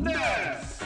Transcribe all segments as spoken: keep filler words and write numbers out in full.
Nerds!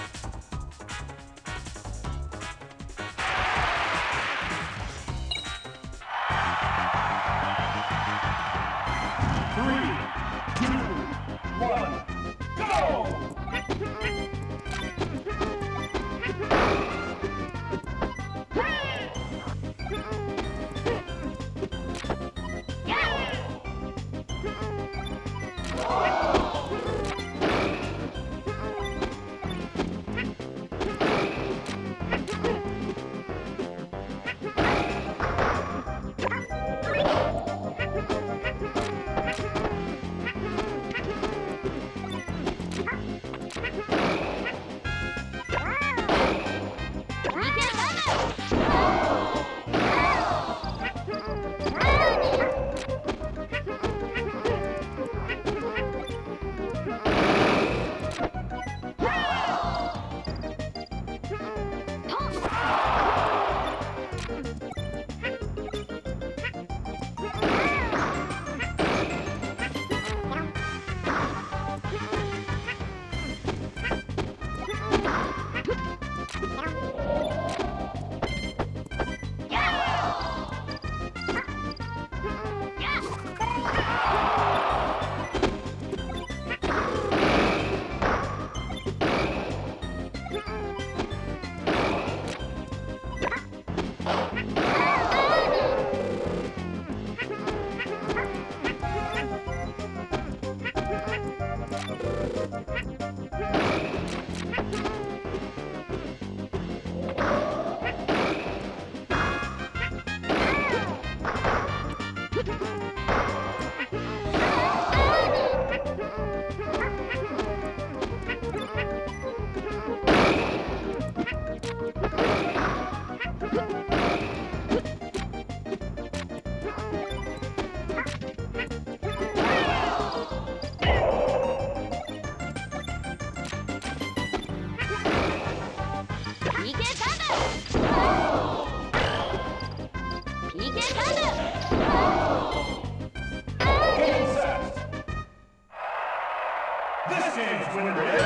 This game's winner is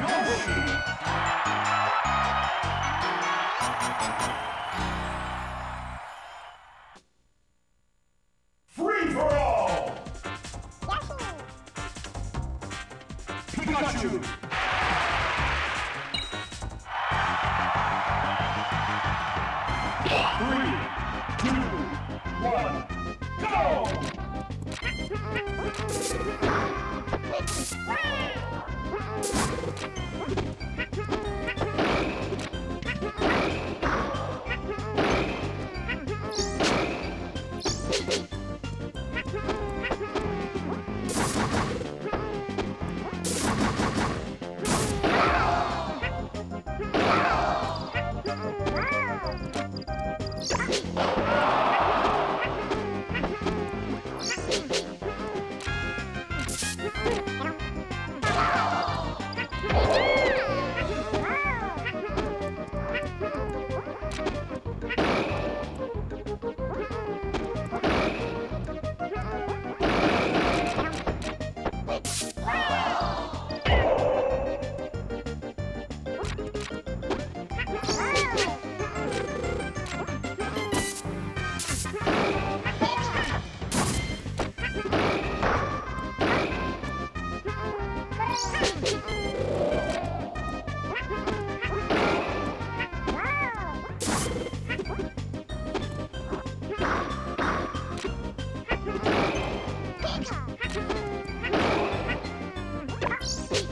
Yoshi! Free for all! Wahoo! Pikachu! three, two, one, go!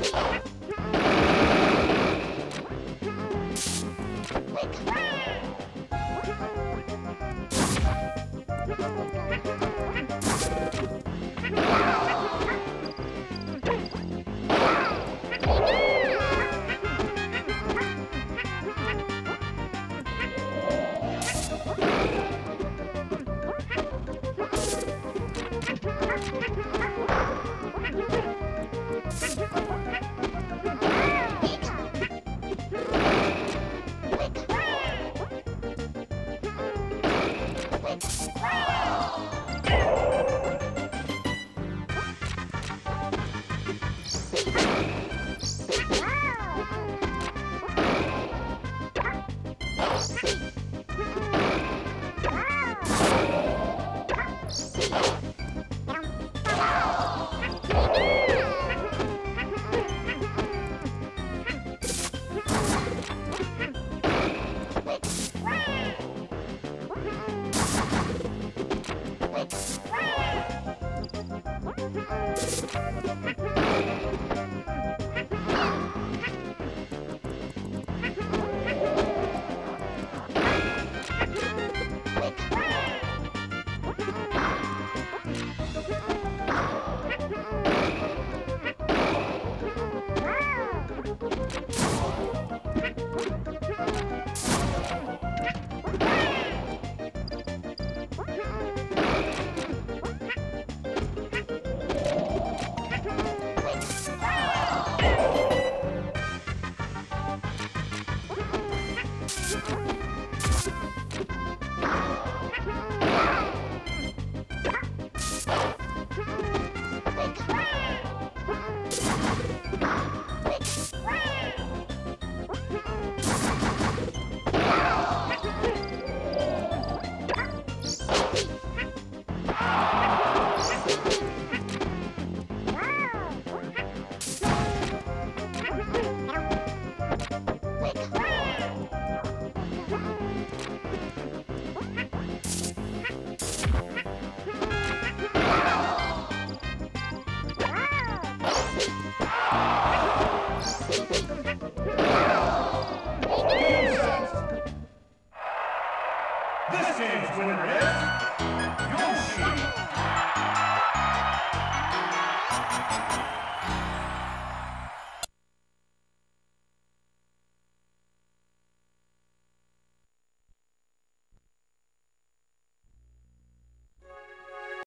Let's go.